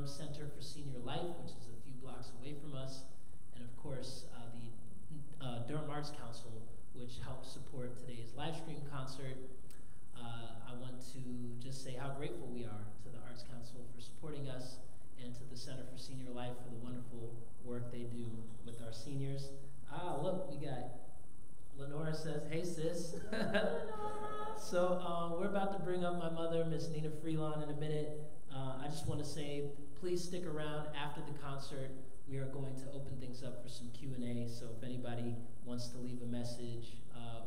Durham Center for Senior Life, which is a few blocks away from us, and of course the Durham Arts Council, which helped support today's live stream concert. I want to just say how grateful we are to the Arts Council for supporting us and to the Center for Senior Life for the wonderful work they do with our seniors. Ah, look, we got Lenora says, hey sis. So we're about to bring up my mother, Miss Nnenna Freelon, in a minute. I just want to say, please stick around after the concert. We are going to open things up for some Q&A, so if anybody wants to leave a message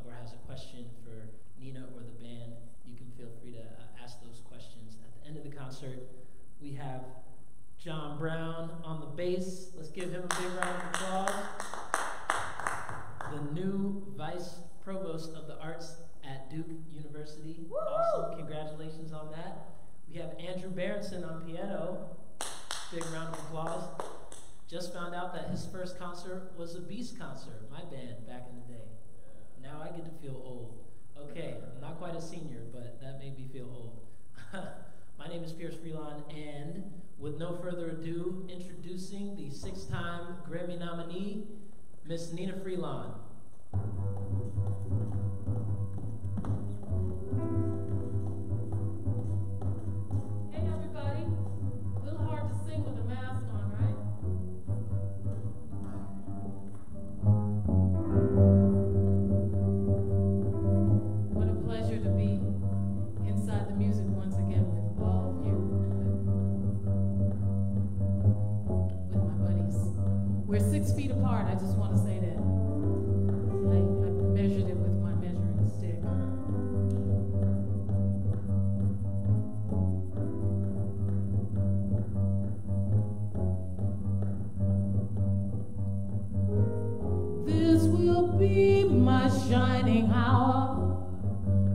or has a question for Nnenna or the band, you can feel free to ask those questions at the end of the concert. We have John Brown on the bass. Let's give him a big round of applause. The new Vice Provost of the Arts at Duke University. Awesome, congratulations on that. We have Andrew Berenson on piano. Big round of applause. Just found out that his first concert was a Beast concert, my band, back in the day. Now I get to feel old. Okay, I'm not quite a senior, but that made me feel old. My name is Pierce Freelon, and with no further ado, introducing the 6-time Grammy nominee, Miss Nnenna Freelon. Hey everybody, a little hard to sing with a mask on, right? We're 6 feet apart, I just want to say that. I measured it with my measuring stick. This will be my shining hour,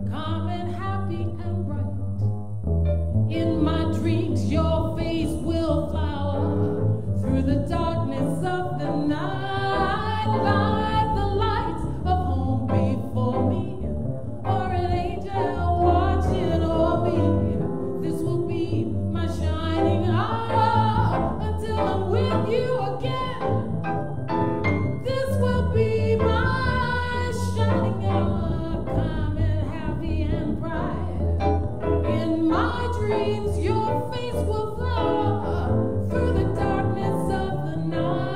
calm and happy and bright. In my dreams, your face will flower through the darkness of the night, light the lights of home before me, or an angel watching over me. This will be my shining hour until I'm with you again. This will be my shining hour, calm and happy and bright. In my dreams, your face will flower through the darkness of the night.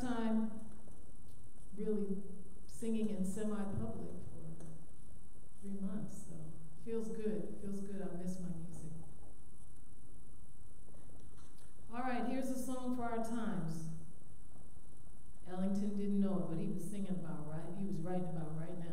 Time really singing in semi-public for 3 months, so feels good. Feels good. I miss my music. All right, here's a song for our times. Ellington didn't know it, but he was singing about right. He was writing about right now.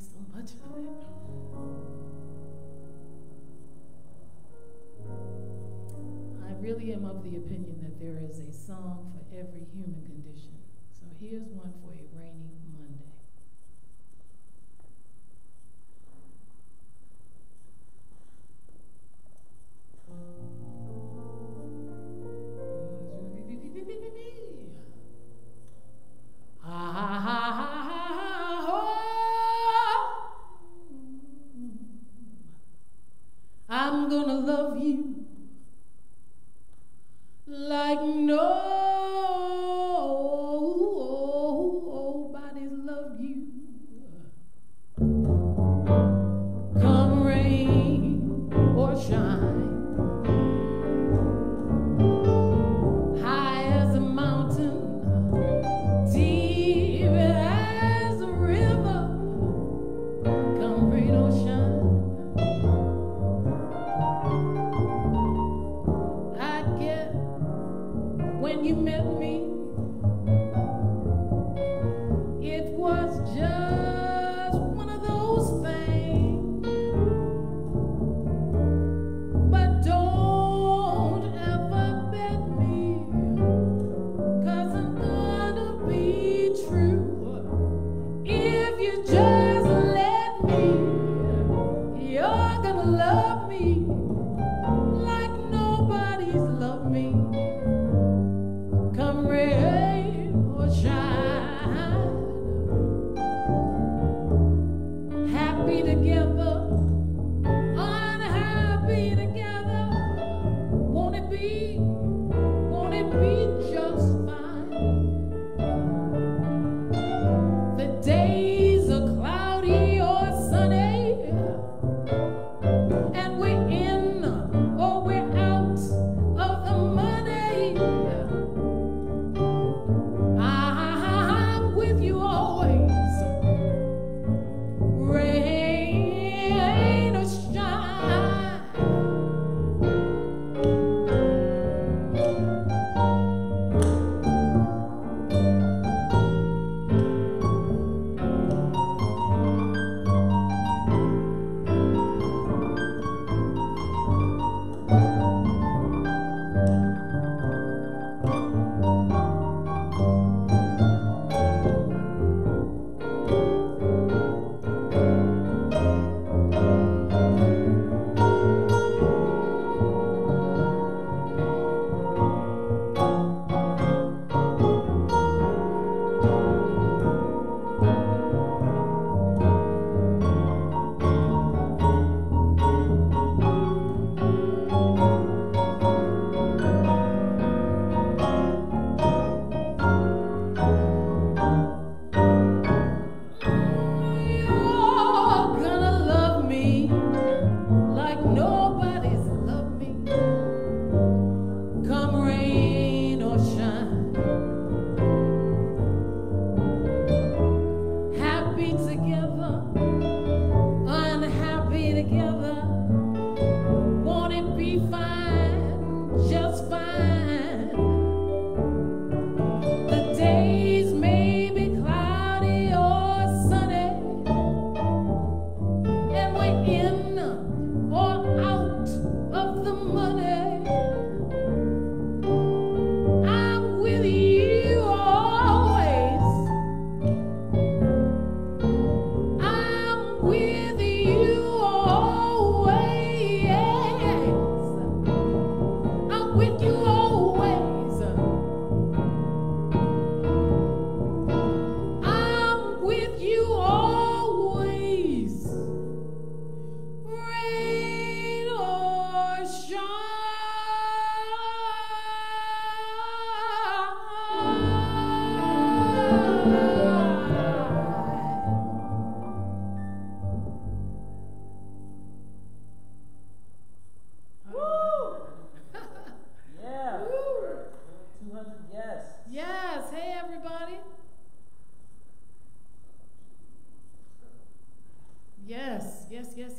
So much of it. really am of the opinion that there is a song for every human condition. So here's one for a rainy Monday. I'm gonna love you like nobody's loved you. Come rain or shine, high as a mountain, deep as a river. Come rain or shine. When you met me, it was just one of those things. But don't ever bet me, 'cause I'm gonna be true. If you just let me, you're gonna love me like nobody's loved me. Come rain or shine, happy together, unhappy together, won't it be just fine? The days are cloudy or sunny, and we're in or we're out of the money.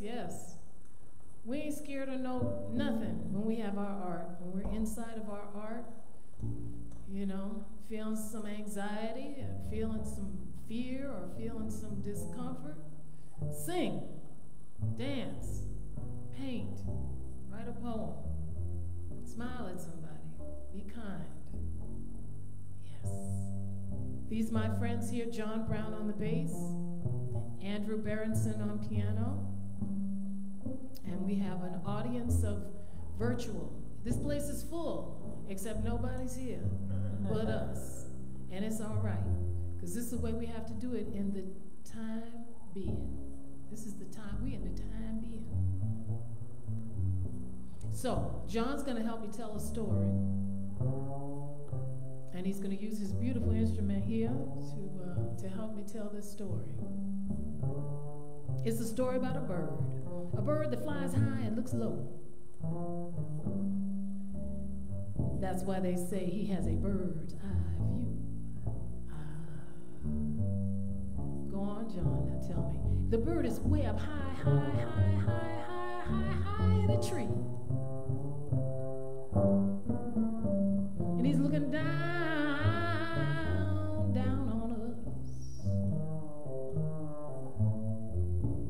Yes. We ain't scared of no nothing when we have our art. When we're inside of our art, you know, feeling some anxiety, or feeling some fear, or feeling some discomfort, sing, dance, paint, write a poem, Smile at somebody. Be kind. Yes. These my friends here, John Brown on the bass, Andrew Berenson on piano, and we have an audience of virtual. This place is full, except nobody's here but us. And it's all right, because this is the way we have to do it in the time being. This is the time, we in the time being. So, John's gonna help me tell a story. And he's gonna use his beautiful instrument here to help me tell this story. It's a story about a bird that flies high and looks low. That's why they say he has a bird's eye view. Go on, John, now tell me. The bird is way up high, high, high, high, high, high, high in a tree. And he's looking down, down on us.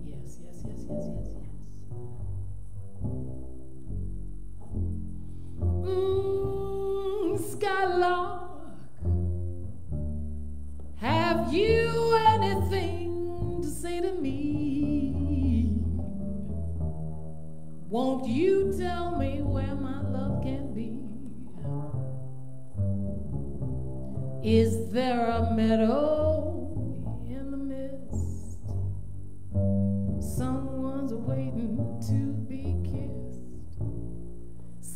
Yes, yes, yes, yes, yes, yes. Skylark, have you anything to say to me? Won't you tell me where my love can be? Is there a meadow in the mist? Someone's waiting to be kissed.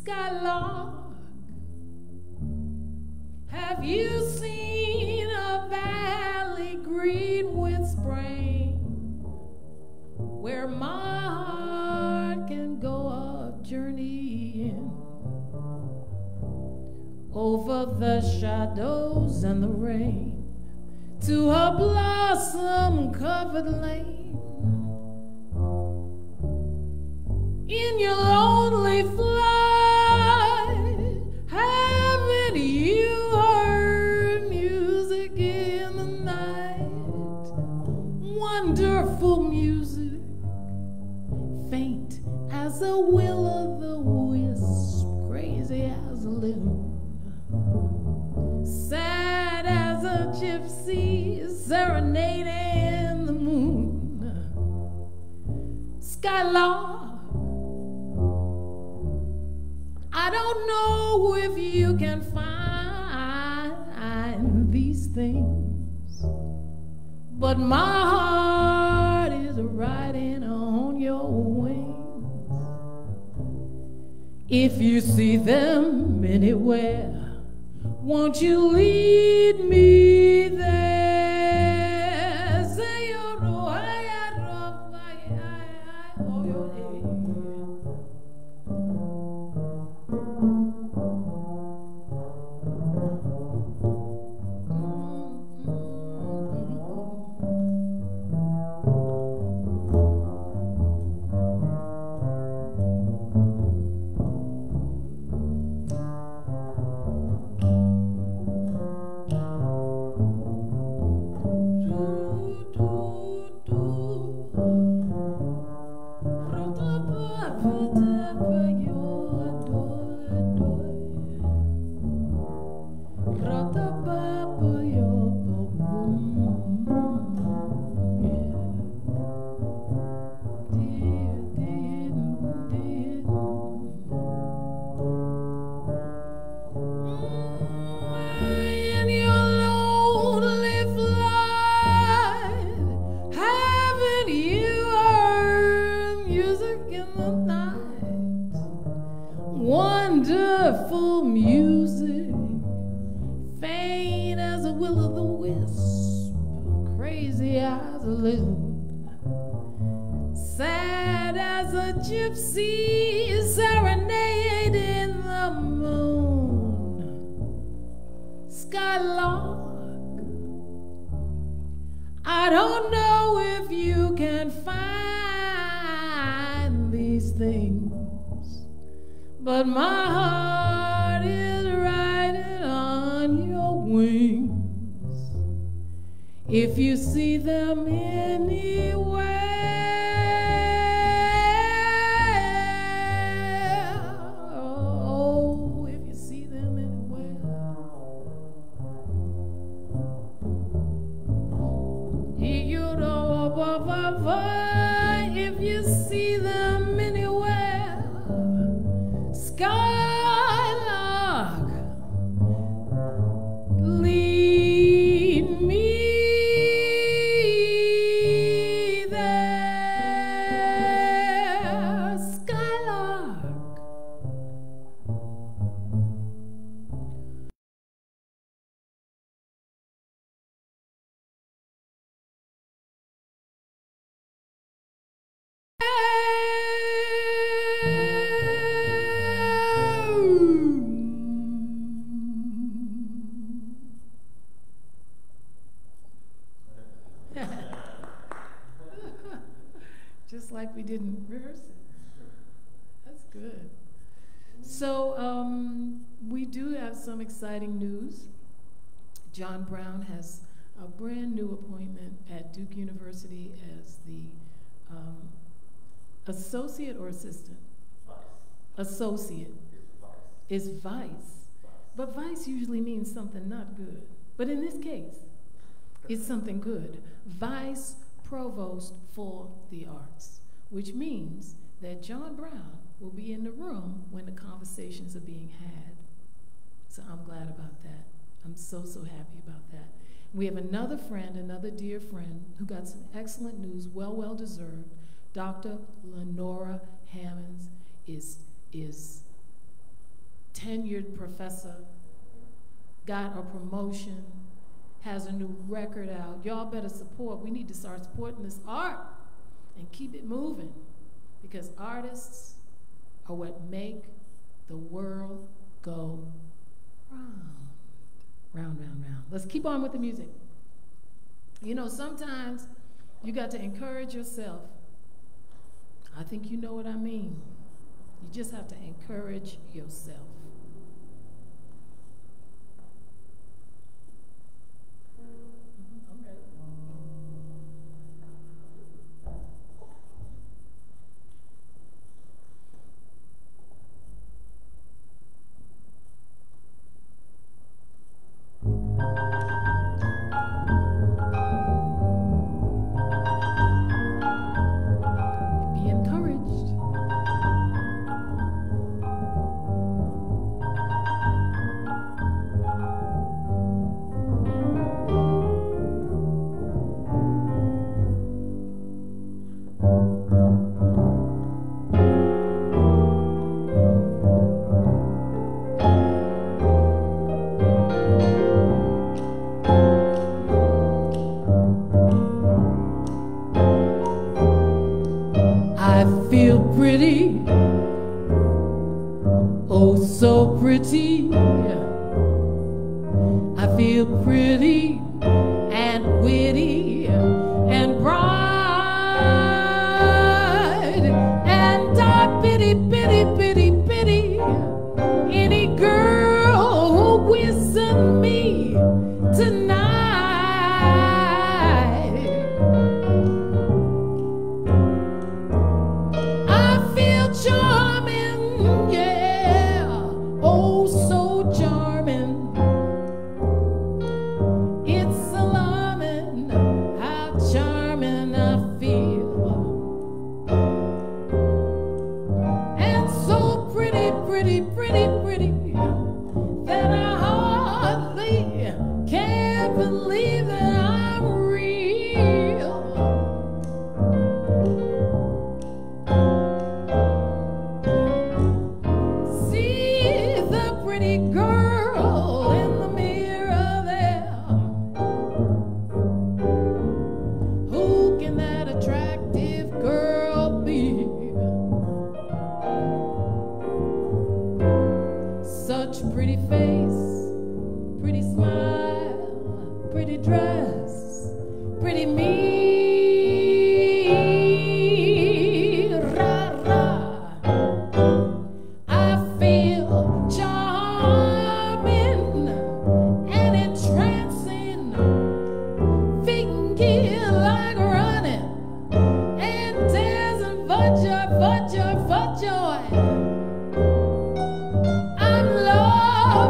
Skylark, have you seen a valley green with spring, where my heart can go a journeying over the shadows and the rain to a blossom-covered lane? In your lonely flight, haven't you wonderful music, faint as a will-o'-the-wisp, crazy as a loon, sad as a gypsy serenading the moon? Skylark, I don't know if you can find these things, but my heart is riding on your wings. If you see them anywhere, won't you lead me there? Say your anywhere, oh, lover if you see them anywhere. Skylark, lead me there. Skylark. Just like we didn't rehearse it. That's good. So we do have some exciting news. John Brown has a brand new appointment at Duke University as the associate or assistant? Vice. Associate. Is vice. But vice usually means something not good. But in this case, it's something good. Vice Provost for the Arts, which means that John Brown will be in the room when the conversations are being had. So I'm glad about that. I'm so, so happy about that. We have another friend, another dear friend, who got some excellent news, well deserved. Dr. Lenora Hammonds is tenured professor, got a promotion, has a new record out. Y'all better support. We need to start supporting this art and keep it moving, because artists are what make the world go round, round, round, round. Let's keep on with the music. You know, sometimes you got to encourage yourself. I think you know what I mean. You just have to encourage yourself.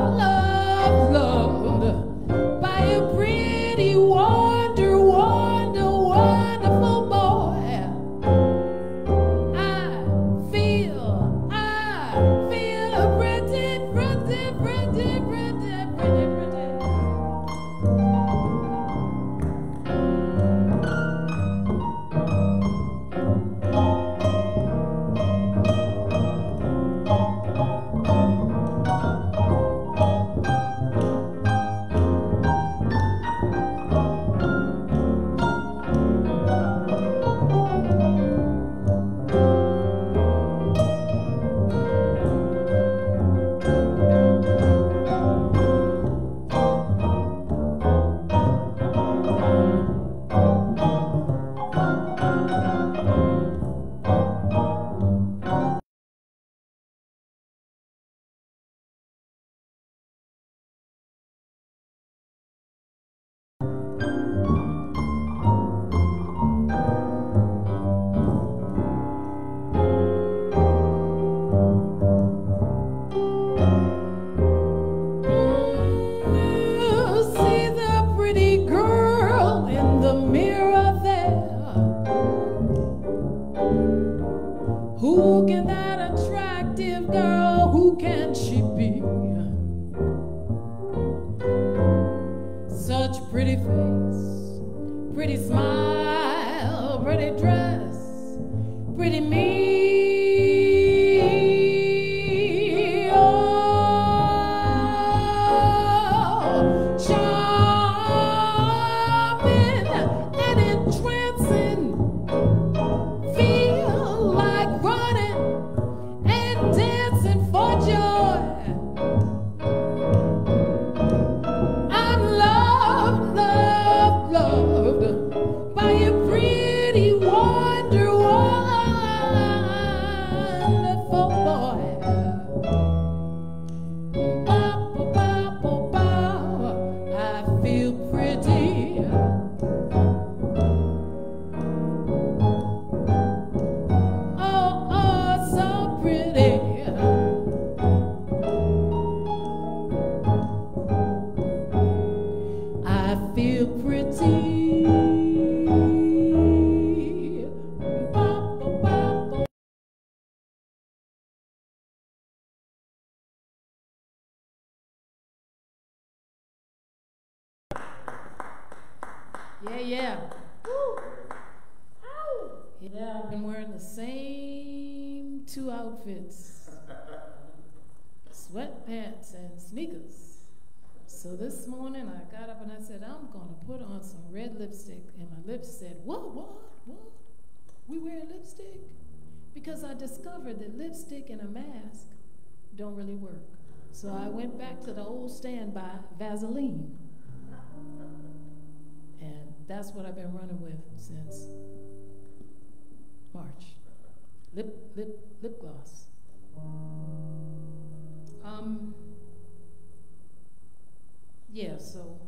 I'm loved, by a pretty woman. attractive girl, who can she be? Such pretty face, pretty smile, pretty dress, pretty me. Oh, charming and entrancing, feel like running and dancing for joy. Yeah, yeah. Woo. Ow. Yeah, I've been wearing the same two outfits, sweatpants and sneakers. So this morning I got up and I said, I'm gonna put on some red lipstick, and my lips said, what? We wearing lipstick? Because I discovered that lipstick and a mask don't really work. So I went back to the old standby, Vaseline. That's what I've been running with since March. Lip gloss. Yeah, so.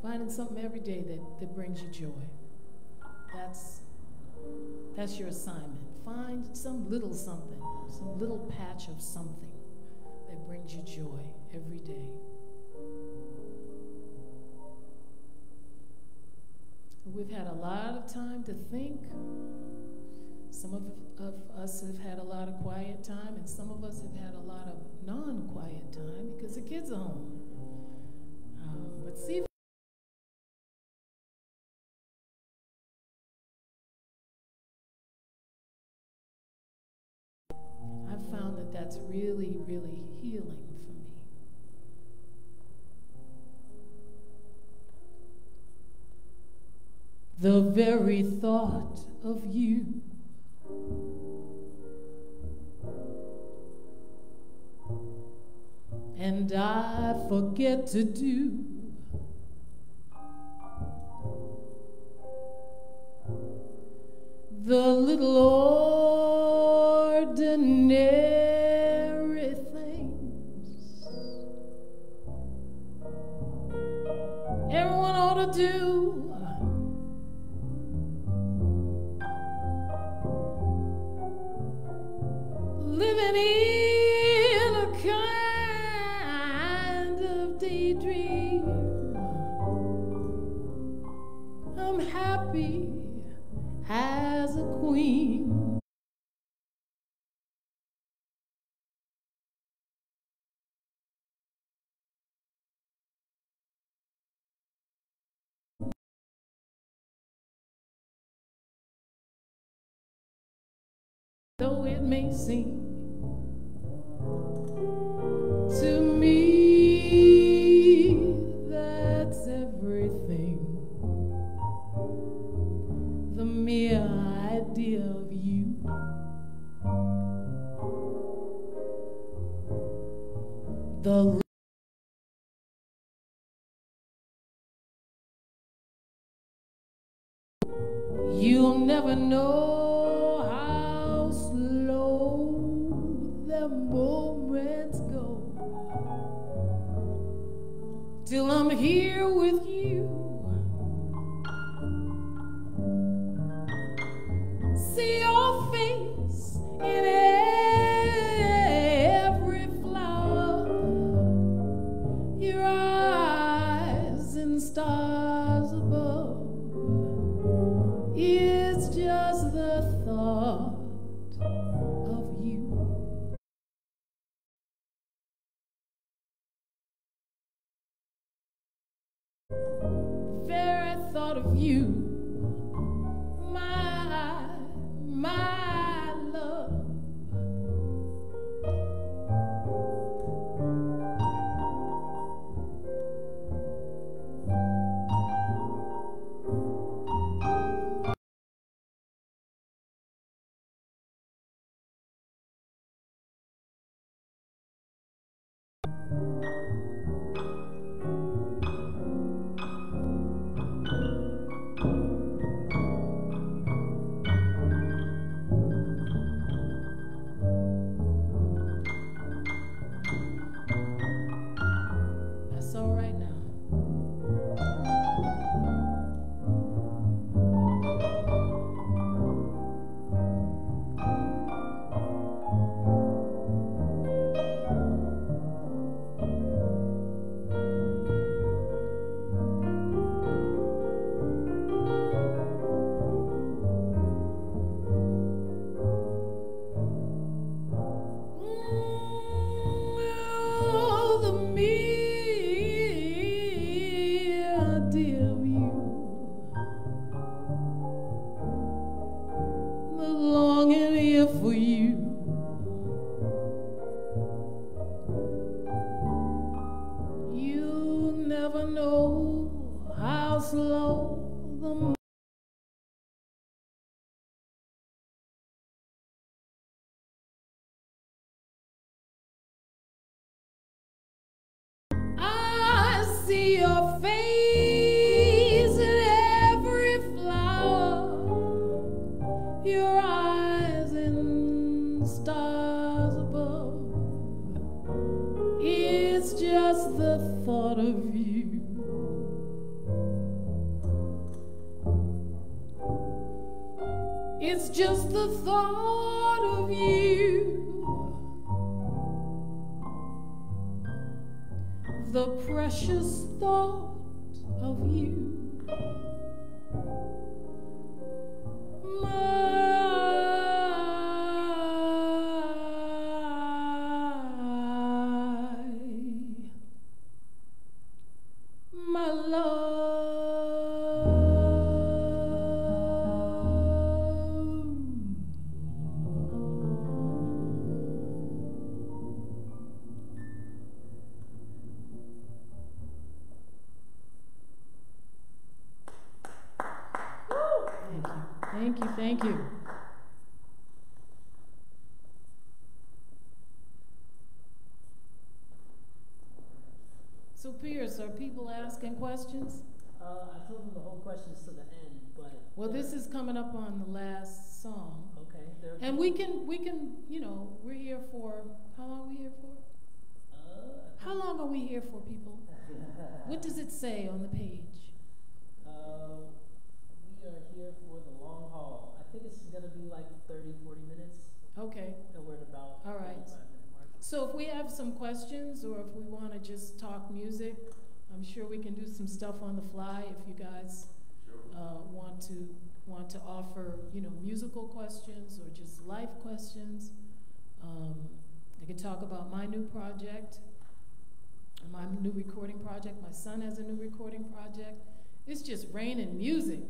Finding something every day that brings you joy. That's your assignment. Find some little something, some little patch of something that brings you joy every day. We've had a lot of time to think. Some of us have had a lot of quiet time, and some of us have had a lot of non-quiet time because the kids are home. But see. Found that that's really, really healing for me. The very thought of you and I forget to do the little ordinary things everyone ought to do. Living in a kind of daydream, I'm happy as a queen. Though it may seem to me that's everything, the mere idea of you you'll never know how slow the moments go till I'm here with you. See your face in every flower, your eyes in stars above. thought of you, my love. Thank you. So, Pierce, are people asking questions? I told them the whole questions to the end, but well, this is coming up on the last song. Okay. And we can, you know, we're here for how long? Are we here for? How long are we here for, people? What does it say on the page? We are here for the long haul. I think it's gonna be like 30, 40 minutes. Okay. And we're at about all right. 5 minute mark. So if we have some questions or if we wanna just talk music, I'm sure we can do some stuff on the fly if you guys want to offer, you know, musical questions or just life questions. I can talk about my new project, my new recording project. My son has a new recording project. It's just raining music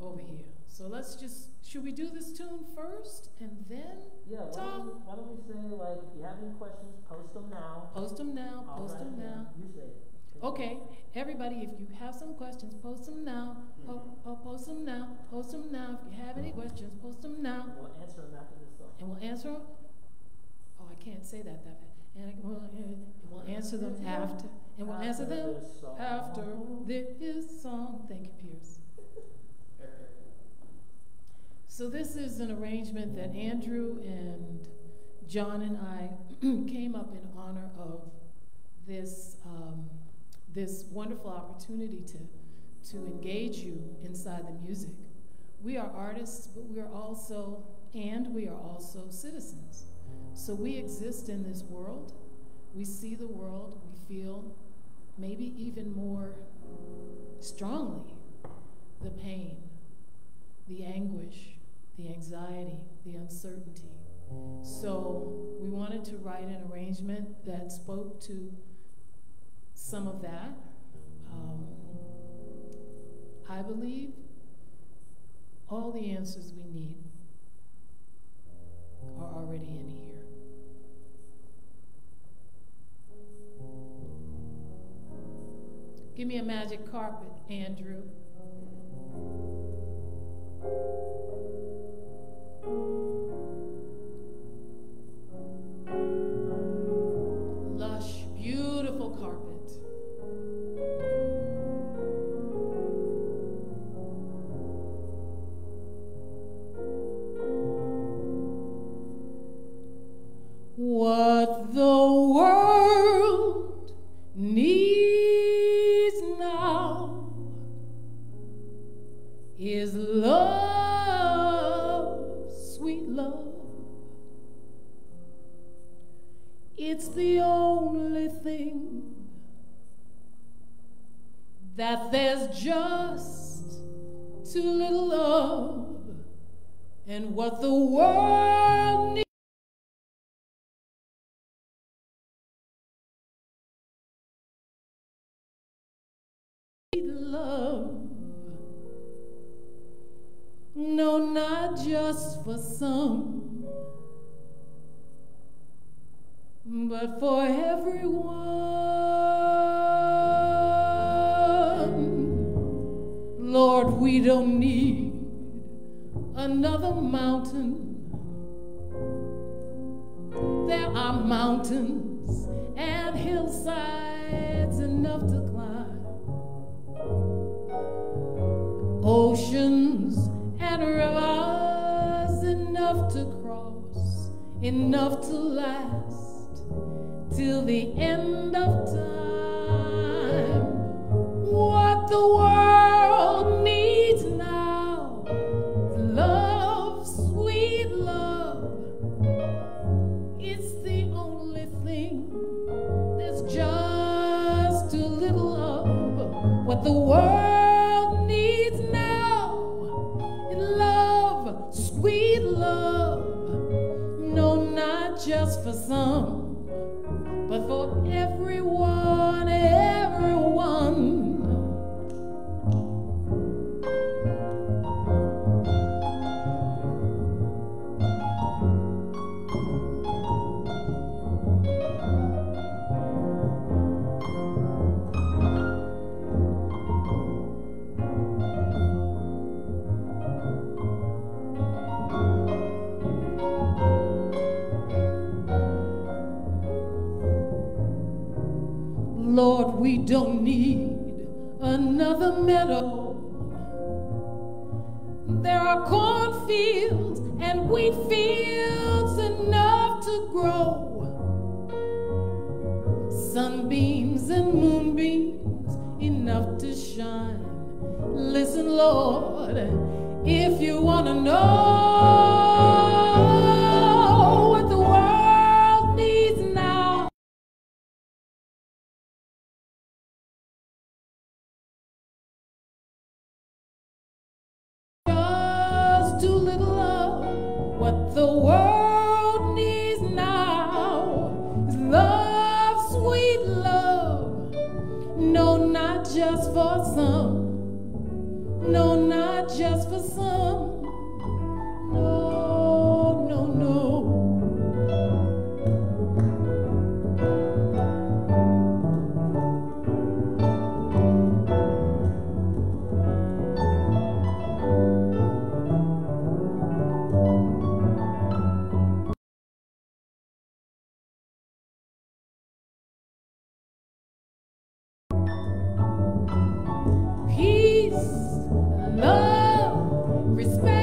over here. So let's just, should we do this tune first and then talk? Why don't we say, like, if you have any questions, post them now. Post them now. You say it. Okay, everybody, if you have some questions, post them now. Post them now. If you have any questions, post them now. And we'll answer them after this song. And we'll answer them? Oh, I can't say that that bad. And we'll answer them after this song. Thank you, Pierce. So this is an arrangement that Andrew and John and I came up in honor of this, this wonderful opportunity to engage you inside the music. We are artists, but we are also, and we are also citizens. So we exist in this world. We see the world, we feel maybe even more strongly the pain, the anguish, the anxiety, the uncertainty. So we wanted to write an arrangement that spoke to some of that. I believe, all the answers we need are already in here. Give me a magic carpet, Andrew. Lush, beautiful carpet. What the world needs now is love, sweet love. It's the only thing that there's just too little of, and what the world needs. No, not just for some, but for everyone. Lord, we don't need another mountain. There are mountains and hillsides enough to climb, oceans and rivers enough to cross, enough to last till the end of time. What the world needs now is love, sweet love. It's the only thing that's just too little of. What the world just for some, but for everyone, everyone. Lord, we don't need another meadow. There are cornfields and wheat fields enough to grow, sunbeams and moonbeams enough to shine. Listen, Lord, if you want to know what the world needs now, what the world needs now is love, sweet love. No, not just for some. No, not just for some. No, no, no. Peace, love, respect.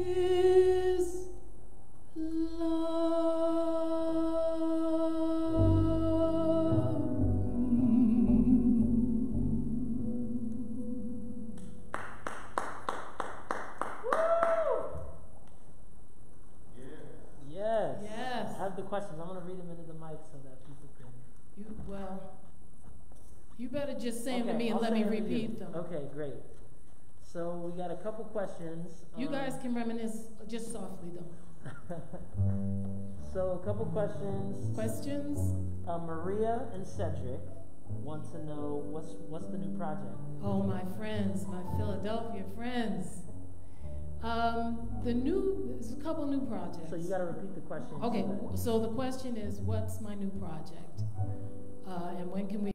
Questions. I'm going to read them into the mic so that people can. You better just send them to me and let me repeat them. Okay, great. So we got a couple questions. You guys can reminisce just softly though. So a couple questions. Maria and Cedric want to know what's the new project? Oh, my friends, my Philadelphia friends. There's a couple new projects. So you gotta repeat the question. Okay, so the question is, what's my new project? And when can we?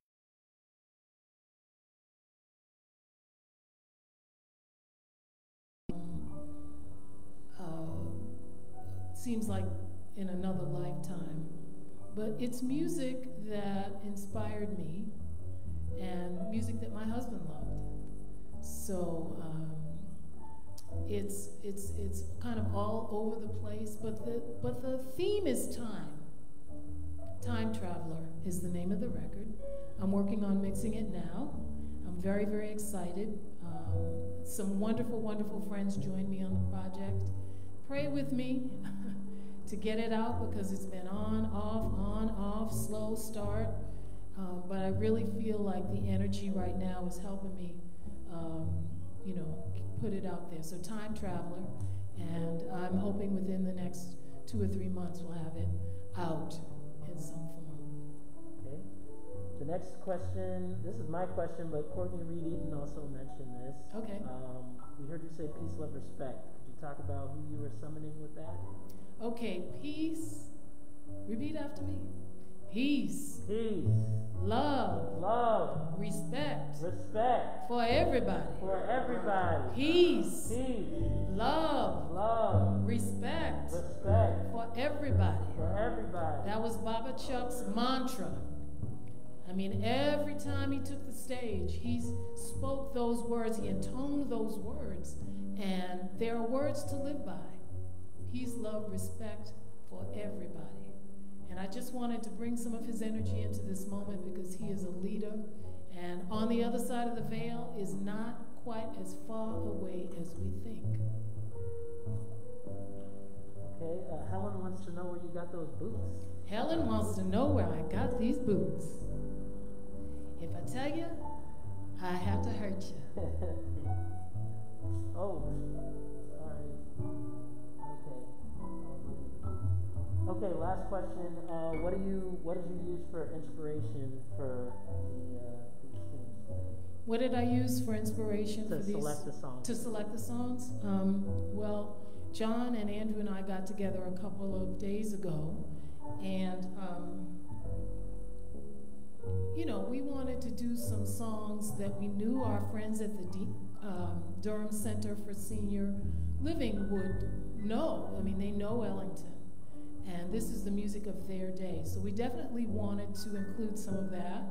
Seems like in another lifetime. But it's music that inspired me and music that my husband loved. So, it's kind of all over the place, but the theme is time. Time Traveler is the name of the record. I'm working on mixing it now. I'm very, very excited. Some wonderful, wonderful friends joined me on the project. Pray with me to get it out because it's been on, off, slow start. But I really feel like the energy right now is helping me, you know, put it out there. So Time Traveler, and I'm hoping within the next 2 or 3 months we'll have it out in some form. Okay. The next question, this is my question, but Courtney Reed Eaton also mentioned this. Okay. We heard you say peace, love, respect. Could you talk about who you were summoning with that? Okay, peace. Repeat after me. Peace. Peace. Love. Love. Respect. Respect. For everybody. For everybody. Peace. Peace. Love. Love. Respect. Respect. For everybody. For everybody. That was Baba Chuck's mantra. I mean, every time he took the stage, he spoke those words, he intoned those words, and they are words to live by. Peace, love, respect for everybody. And I just wanted to bring some of his energy into this moment because he is a leader. And on the other side of the veil is not quite as far away as we think. Okay, Helen wants to know where you got those boots. Helen wants to know where I got these boots. If I tell you, I have to hurt you. Oh, sorry. Okay, last question. What did you use for inspiration for these things? What did I use for inspiration for these? To select the songs. To select the songs? Well, John and Andrew and I got together a couple of days ago, and you know, we wanted to do some songs that we knew our friends at the Durham Center for Senior Living would know. I mean, they know Ellington. And this is the music of their day. So we definitely wanted to include some of that.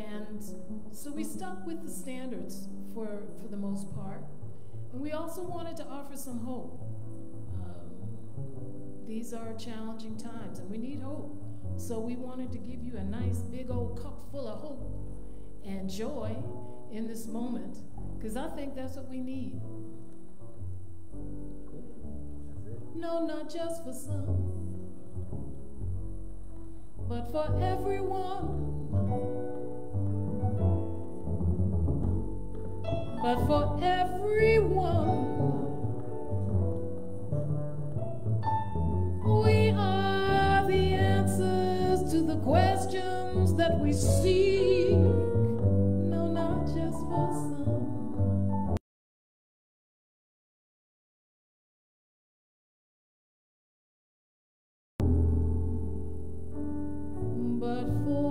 And so we stuck with the standards for the most part. And we also wanted to offer some hope. These are challenging times and we need hope. So we wanted to give you a nice big old cup full of hope and joy in this moment, because I think that's what we need. No, not just for some, but for everyone, but for everyone. We are the answers to the questions that we seek. No, not just for some. But for